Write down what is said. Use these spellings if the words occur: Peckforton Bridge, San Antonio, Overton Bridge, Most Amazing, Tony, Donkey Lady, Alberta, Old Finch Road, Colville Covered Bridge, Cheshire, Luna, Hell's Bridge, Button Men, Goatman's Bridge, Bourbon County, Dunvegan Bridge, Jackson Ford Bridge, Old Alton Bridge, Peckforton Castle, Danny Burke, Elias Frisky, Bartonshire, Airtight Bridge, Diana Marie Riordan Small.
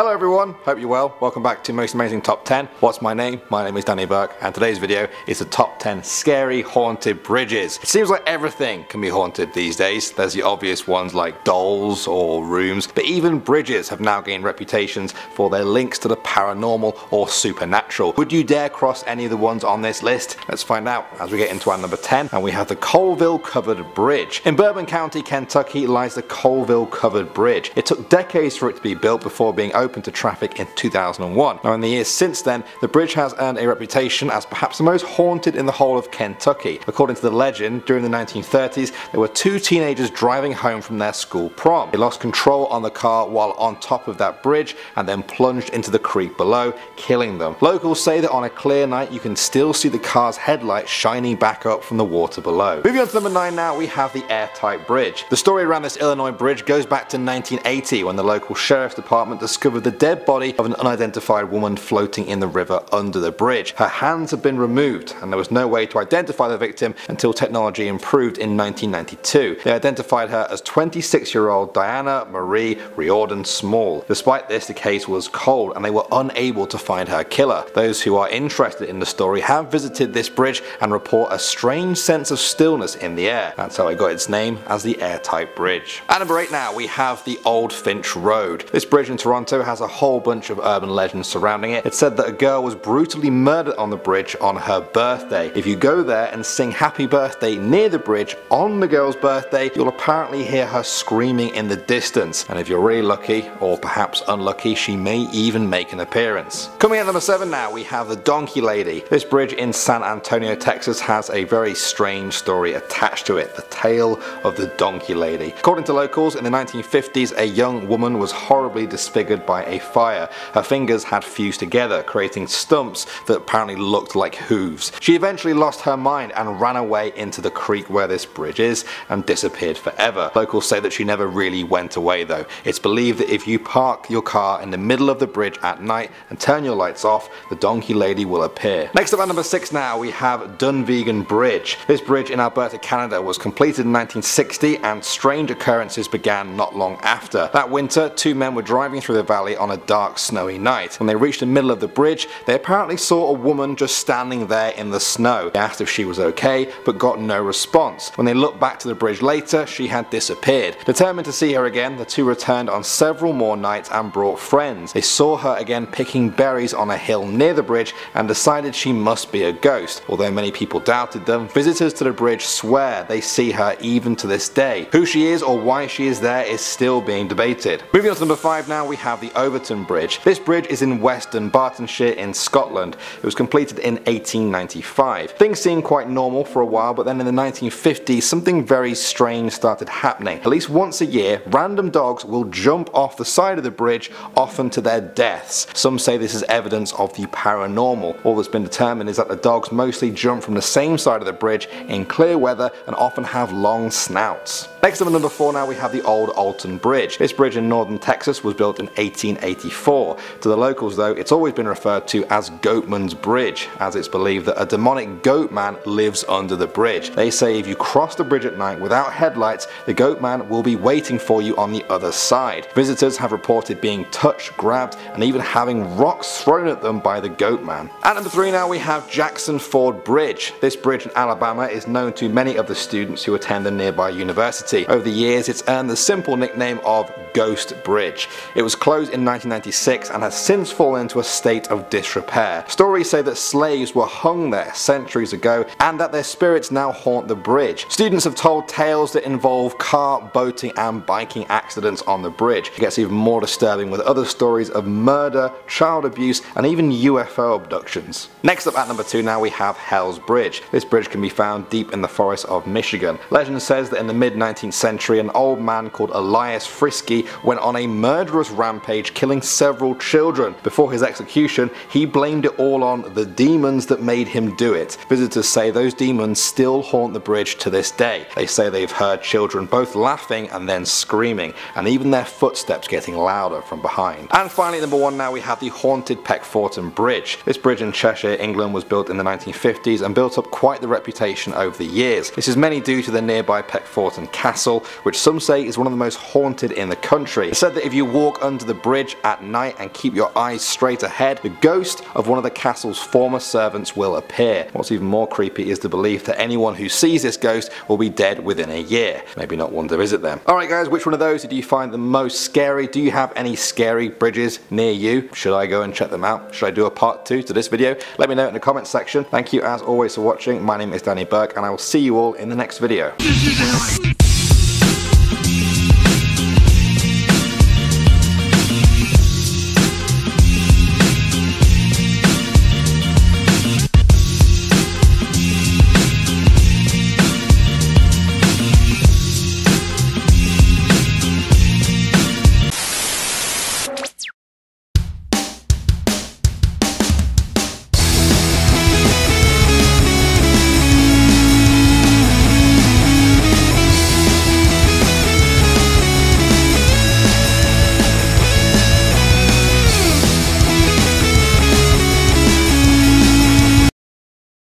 Hello everyone, hope you're well. Welcome back to Most Amazing Top 10. What's my name? My name is Danny Burke, and today's video is the top 10 scary haunted bridges. It seems like everything can be haunted these days. There's the obvious ones like dolls or rooms, but even bridges have now gained reputations for their links to the paranormal or supernatural. Would you dare cross any of the ones on this list? Let's find out as we get into our number 10, and we have the Colville Covered Bridge. In Bourbon County, Kentucky lies the Colville Covered Bridge. It took decades for it to be built before being open to traffic in 2001. Now in the years since then, the bridge has earned a reputation as perhaps the most haunted in the whole of Kentucky. According to the legend, during the 1930s, there were two teenagers driving home from their school prom. They lost control on the car while on top of that bridge and then plunged into the creek below, killing them. Locals say that on a clear night, you can still see the car's headlights shining back up from the water below. Moving on to number 9 now, we have the Airtight Bridge. The story around this Illinois bridge goes back to 1980 when the local sheriff's department discovered the dead body of an unidentified woman floating in the river under the bridge. Her hands had been removed and there was no way to identify the victim until technology improved in 1992. They identified her as 26-year-old Diana Marie Riordan Small. Despite this, the case was cold and they were unable to find her killer. Those who are interested in the story have visited this bridge and report a strange sense of stillness in the air. That's how it got its name as the Airtight Bridge. At number 8 now, we have the Old Finch Road. This bridge in Toronto has a whole bunch of urban legends surrounding it. It's said that a girl was brutally murdered on the bridge on her birthday. If you go there and sing happy birthday near the bridge on the girl's birthday, you'll apparently hear her screaming in the distance. And if you're really lucky, or perhaps unlucky, she may even make an appearance. Coming at number 7 now, we have the Donkey Lady. This bridge in San Antonio, Texas has a very strange story attached to it, the tale of the Donkey Lady. According to locals, in the 1950s, a young woman was horribly disfigured by a fire. Her fingers had fused together, creating stumps that apparently looked like hooves. She eventually lost her mind and ran away into the creek where this bridge is and disappeared forever. Locals say that she never really went away though. It's believed that if you park your car in the middle of the bridge at night and turn your lights off, the Donkey Lady will appear. Next up at number 6 now, we have Dunvegan Bridge. This bridge in Alberta, Canada was completed in 1960 and strange occurrences began not long after. That winter, two men were driving through the valley on a dark snowy night. When they reached the middle of the bridge, they apparently saw a woman just standing there in the snow. They asked if she was okay, but got no response. When they looked back to the bridge later, she had disappeared. Determined to see her again, the two returned on several more nights and brought friends. They saw her again picking berries on a hill near the bridge and decided she must be a ghost. Although many people doubted them, visitors to the bridge swear they see her even to this day. Who she is or why she is there is still being debated. Moving on to number 5 now, we have the Overton Bridge. This bridge is in western Bartonshire in Scotland. It was completed in 1895. Things seemed quite normal for a while, but then in the 1950s, something very strange started happening. At least once a year, random dogs will jump off the side of the bridge, often to their deaths. Some say this is evidence of the paranormal. All that's been determined is that the dogs mostly jump from the same side of the bridge in clear weather and often have long snouts. Next up at number 4 now, we have the Old Alton Bridge. This bridge in northern Texas was built in 1884. To the locals though, it's always been referred to as Goatman's Bridge, as it's believed that a demonic goat man lives under the bridge. They say if you cross the bridge at night without headlights, the goat man will be waiting for you on the other side. Visitors have reported being touched, grabbed, and even having rocks thrown at them by the goat man. At number 3 now, we have Jackson Ford Bridge. This bridge in Alabama is known to many of the students who attend the nearby university. Over the years, it's earned the simple nickname of Ghost Bridge. It was closed in 1996 and has since fallen into a state of disrepair. Stories say that slaves were hung there centuries ago and that their spirits now haunt the bridge. Students have told tales that involve car, boating and biking accidents on the bridge. It gets even more disturbing with other stories of murder, child abuse and even UFO abductions. Next up at number 2 now, we have Hell's Bridge. This bridge can be found deep in the forests of Michigan. Legend says that in the mid-19th century, an old man called Elias Frisky went on a murderous rampage, killing several children. Before his execution, he blamed it all on the demons that made him do it. Visitors say those demons still haunt the bridge to this day. They say they've heard children both laughing and then screaming, and even their footsteps getting louder from behind. And finally, number 1 now, we have the haunted Peckforton Bridge. This bridge in Cheshire, England was built in the 1950s and built up quite the reputation over the years. This is mainly due to the nearby Peckforton Castle, which some say is one of the most haunted in the country. It's said that if you walk under the bridge bridge at night and keep your eyes straight ahead, the ghost of one of the castle's former servants will appear. What's even more creepy is the belief that anyone who sees this ghost will be dead within a year. Maybe not wonder, is it then? Alright guys, which one of those did you find the most scary? Do you have any scary bridges near you? Should I go and check them out? Should I do a part 2 to this video? Let me know in the comments section. Thank you as always for watching. My name is Danny Burke and I will see you all in the next video.